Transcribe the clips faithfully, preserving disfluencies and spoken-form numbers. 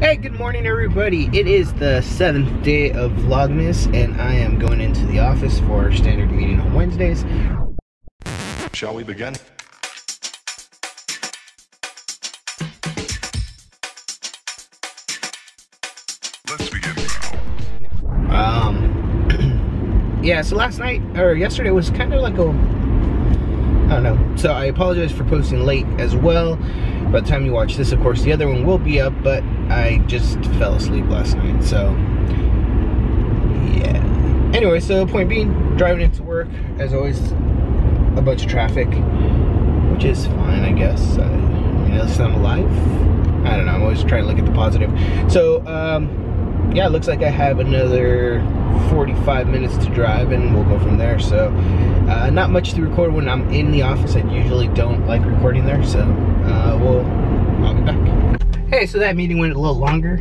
Hey, good morning everybody. It is the seventh day of Vlogmas and I am going into the office for our standard meeting on Wednesdays. Shall we begin? Let's begin. Um yeah, so last night or yesterday was kind of like a I don't know. So I apologize for posting late as well. By the time you watch this, of course, the other one will be up, but I just fell asleep last night, so yeah. Anyway, so point being, driving into work, as always, a bunch of traffic, which is fine, I guess. I mean, at least I'm alive. I don't know, I'm always trying to look at the positive. So, um, yeah, it looks like I have another forty-five minutes to drive, and we'll go from there, so uh, not much to record when I'm in the office. I usually don't like recording there, so uh, we'll, I'll be back. Hey, so that meeting went a little longer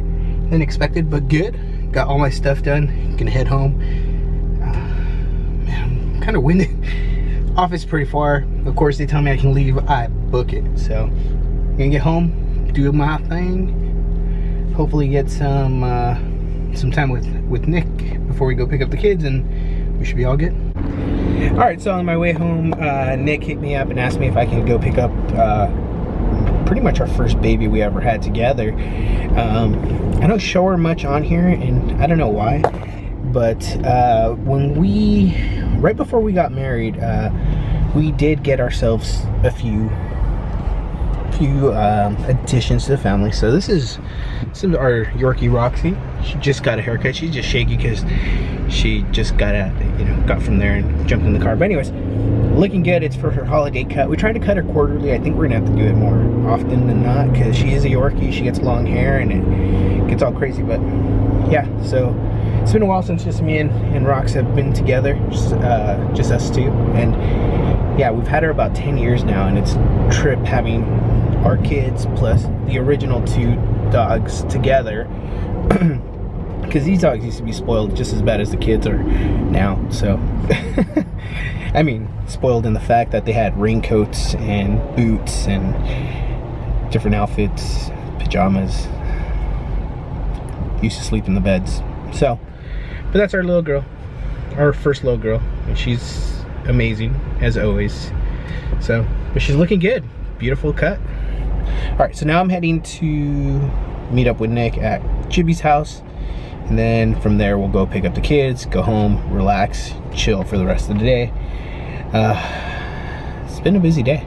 than expected, but good. Got all my stuff done, can head home. Uh, man, I'm kind of winded. Office pretty far. Of course, they tell me I can leave, I book it, so I'm gonna get home, do my thing, hopefully get some uh, some time with, with Nick before we go pick up the kids, and we should be all good. All right, so on my way home, uh, Nick hit me up and asked me if I can go pick up uh, pretty much our first baby we ever had together. Um, I don't show her much on here, and I don't know why, but uh, when we, right before we got married, uh, we did get ourselves a few few um, additions to the family. So this is, this is our Yorkie Roxy. She just got a haircut. She's just shaky because she just got out, you know, got from there and jumped in the car. But anyways, looking good. It's for her holiday cut. We try to cut her quarterly. I think we're gonna have to do it more often than not because she is a Yorkie. She gets long hair and it gets all crazy. But yeah, so it's been a while since just me and, and Rox have been together, uh, just us two. And yeah, we've had her about ten years now, and it's a trip having our kids plus the original two dogs together, because these dogs used to be spoiled just as bad as the kids are now. So I mean, spoiled in the fact that they had raincoats and boots and different outfits, pajamas, used to sleep in the beds. So, but that's our little girl, our first little girl, and she's amazing as always. So, but she's looking good, beautiful cut. All right, so now I'm heading to meet up with Nick at Chibby's house, and then from there we'll go pick up the kids, go home, relax, chill for the rest of the day. Uh, it's been a busy day.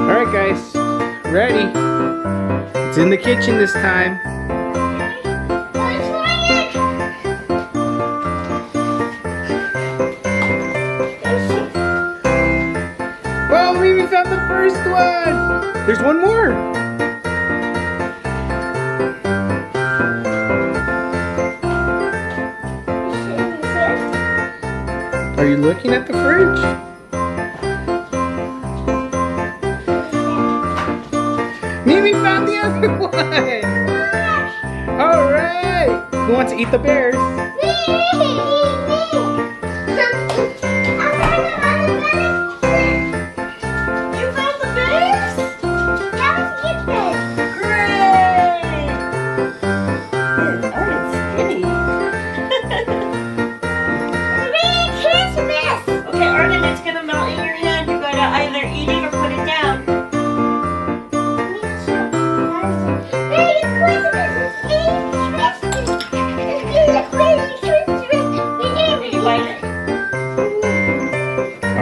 All right guys, ready? It's in the kitchen this time. One. There's one more. Are you looking at the fridge? Mimi found the other one. All right. Who wants to eat the bears?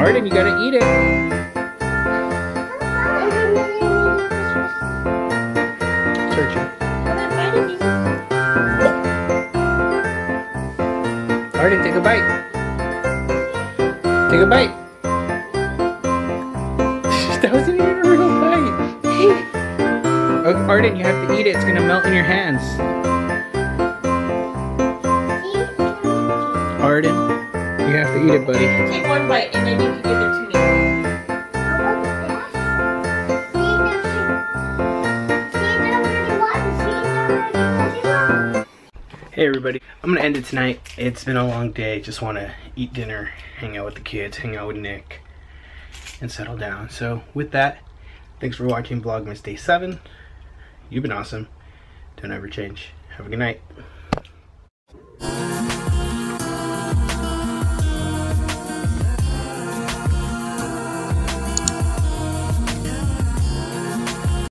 Arden, you gotta eat it. Search it. Arden, take a bite. Take a bite. That wasn't even a real bite. Okay, Arden, you have to eat it. It's gonna melt in your hands. Arden, you have to eat it, buddy. Take one bite and then you can give it to me. Hey everybody, I'm gonna end it tonight. It's been a long day. Just want to eat dinner, hang out with the kids, hang out with Nick, and settle down. So with that, thanks for watching Vlogmas Day seven. You've been awesome. Don't ever change. Have a good night.